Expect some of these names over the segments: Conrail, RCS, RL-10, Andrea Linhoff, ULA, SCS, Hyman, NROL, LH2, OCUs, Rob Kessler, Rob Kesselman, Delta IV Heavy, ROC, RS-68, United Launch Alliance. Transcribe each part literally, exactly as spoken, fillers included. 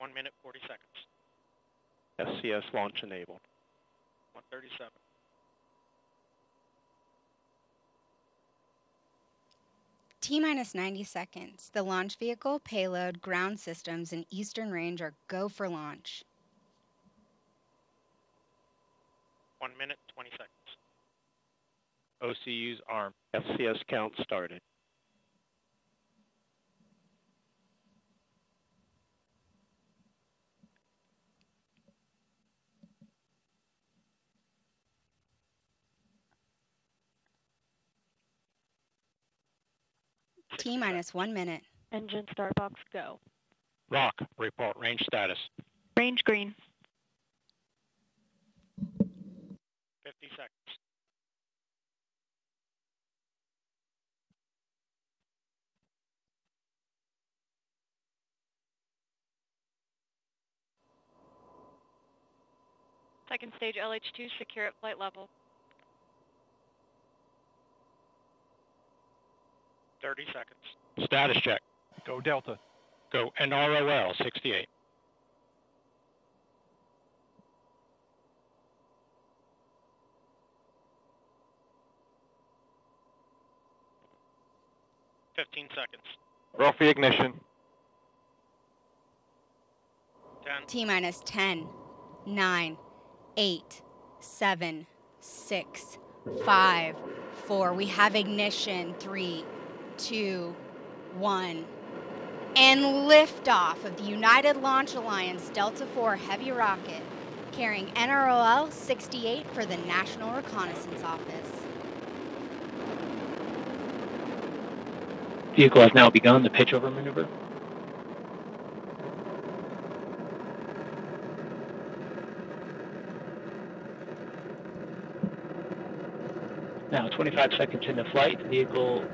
one minute, forty seconds. S C S launch enabled. one thirty-seven. T-minus ninety seconds. The launch vehicle, payload, ground systems, and eastern range are go for launch. one minute, twenty seconds. O C Us armed. S C S count started. T minus one minute. Engine start box go. R O C, report range status. Range green. fifty seconds. Second stage L H two secure at flight level. thirty seconds. Status check. Go Delta. Go N R O L sixty-eight. fifteen seconds. R O C ignition. ten. T minus ten, nine, eight, seven, six, five, four. We have ignition. three, two, one, and liftoff of the United Launch Alliance Delta four Heavy rocket carrying N R O L sixty-eight for the National Reconnaissance Office. Vehicle has now begun the pitch over maneuver. Now twenty-five seconds into flight, vehicle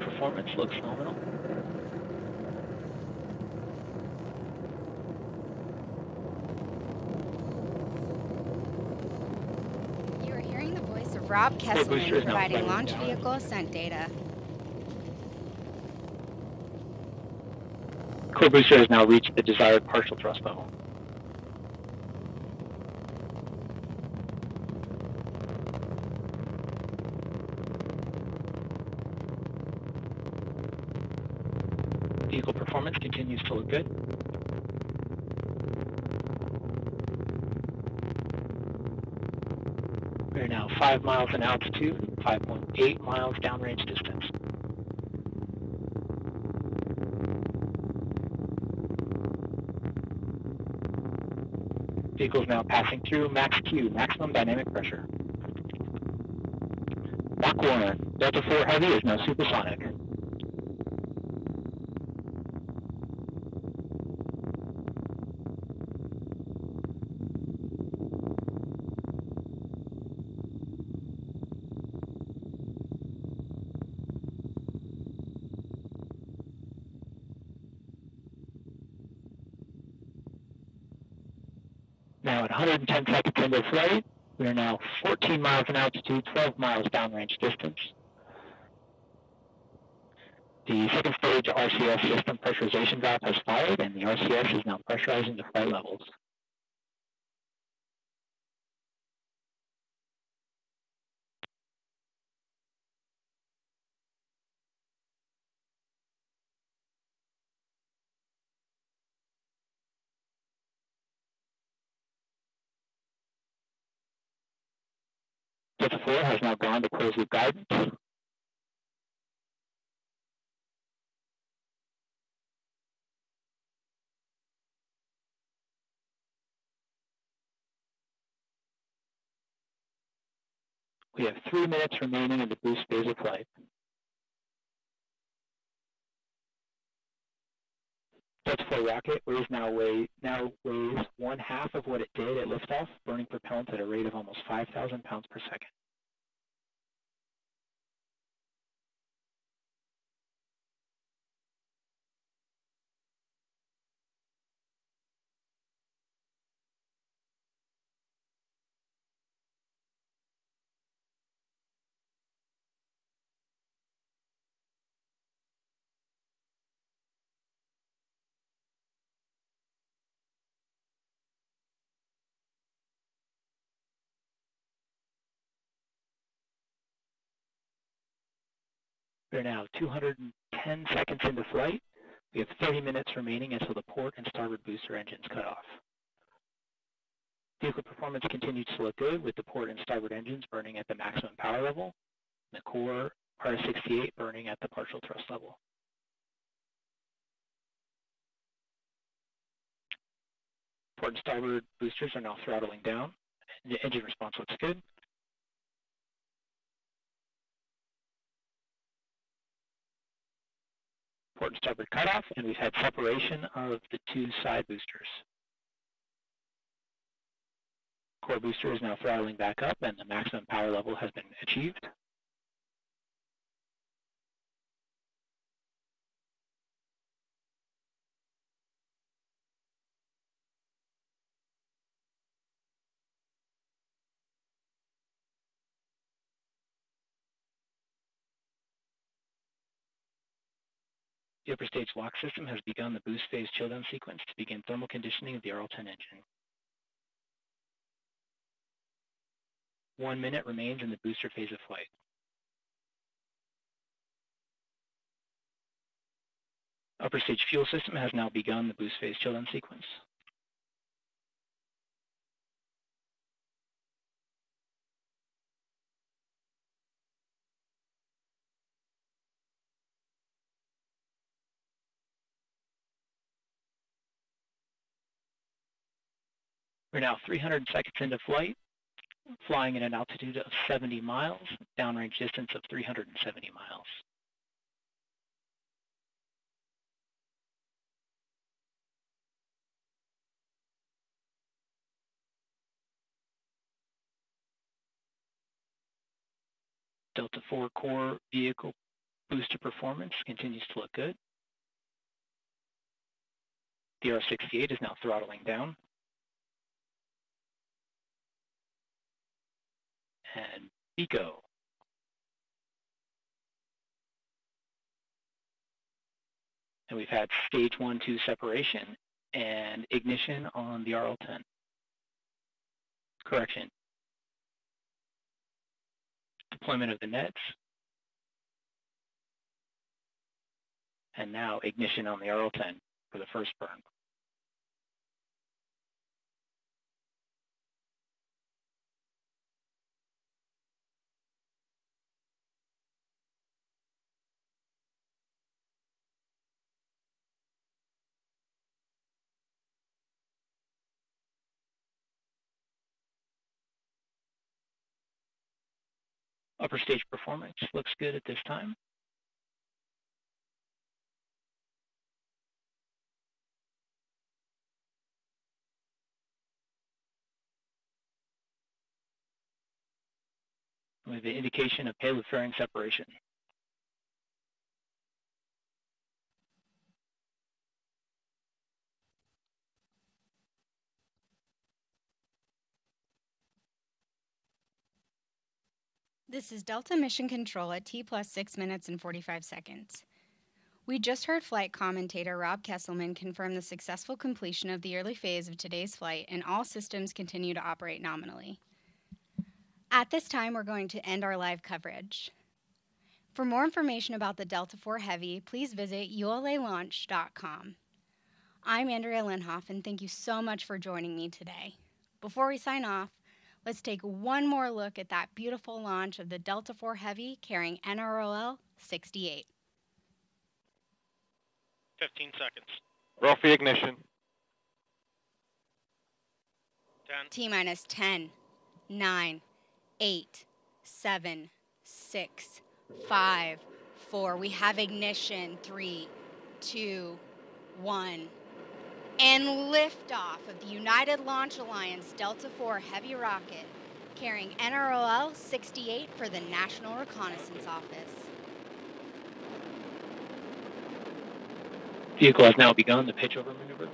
performance looks nominal. You are hearing the voice of Rob Kessler providing launch vehicle ascent data. Core booster has now reached the desired partial thrust level. Vehicle performance continues to look good. We are now five miles in altitude, five point eight miles downrange distance. Vehicle is now passing through max Q, maximum dynamic pressure. Lock one, Delta four Heavy is now supersonic. Now at one hundred ten seconds into flight, we are now fourteen miles in altitude, twelve miles downrange distance. The second stage R C S system pressurization valve has fired, and the R C S is now pressurizing the flight levels. Delta four has now gone to close loop guidance. We have three minutes remaining in the boost phase of flight. Delta four rocket weighs now weighs now weighs one half of what it did at liftoff, burning propellant at a rate of almost five thousand pounds per second. We're now two hundred ten seconds into flight. We have thirty minutes remaining until the port and starboard booster engines cut off. Vehicle performance continued to look good with the port and starboard engines burning at the maximum power level, and the core R S sixty-eight burning at the partial thrust level. Port and starboard boosters are now throttling down. The engine response looks good. Port and starboard cutoff, and we've had separation of the two side boosters. Core booster is now throttling back up, and the maximum power level has been achieved. The upper stage lock system has begun the boost phase chill down sequence to begin thermal conditioning of the R L ten engine. One minute remains in the booster phase of flight. Upper stage fuel system has now begun the boost phase chill down sequence. We're now three hundred seconds into flight, flying at an altitude of seventy miles, downrange distance of three hundred seventy miles. Delta four core vehicle booster performance continues to look good. The R sixty-eight is now throttling down. And Pico. And we've had stage one, two separation and ignition on the R L ten. Correction. Deployment of the nets. And now ignition on the R L ten for the first burn. Upper stage performance looks good at this time. We have the indication of payload fairing separation. This is Delta Mission Control at T plus six minutes and forty-five seconds. We just heard flight commentator Rob Kesselman confirm the successful completion of the early phase of today's flight, and all systems continue to operate nominally. At this time, we're going to end our live coverage. For more information about the Delta four Heavy, please visit U L A launch dot com. I'm Andrea Linhoff, and thank you so much for joining me today. Before we sign off, let's take one more look at that beautiful launch of the Delta four Heavy carrying N R O L sixty-eight. fifteen seconds. R O C ignition. ten. T minus ten, nine, eight, seven, six, five, four. We have ignition. three, two, one. And liftoff of the United Launch Alliance Delta four Heavy rocket carrying N R O L sixty-eight for the National Reconnaissance Office. Vehicle has now begun the pitch over maneuver.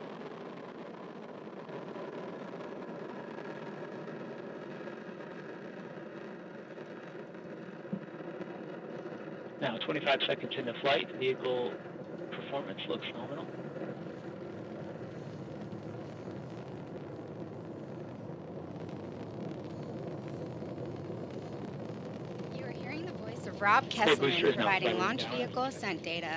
Now twenty-five seconds into flight, vehicle performance looks nominal. Rob Kessler providing launch vehicle ascent data.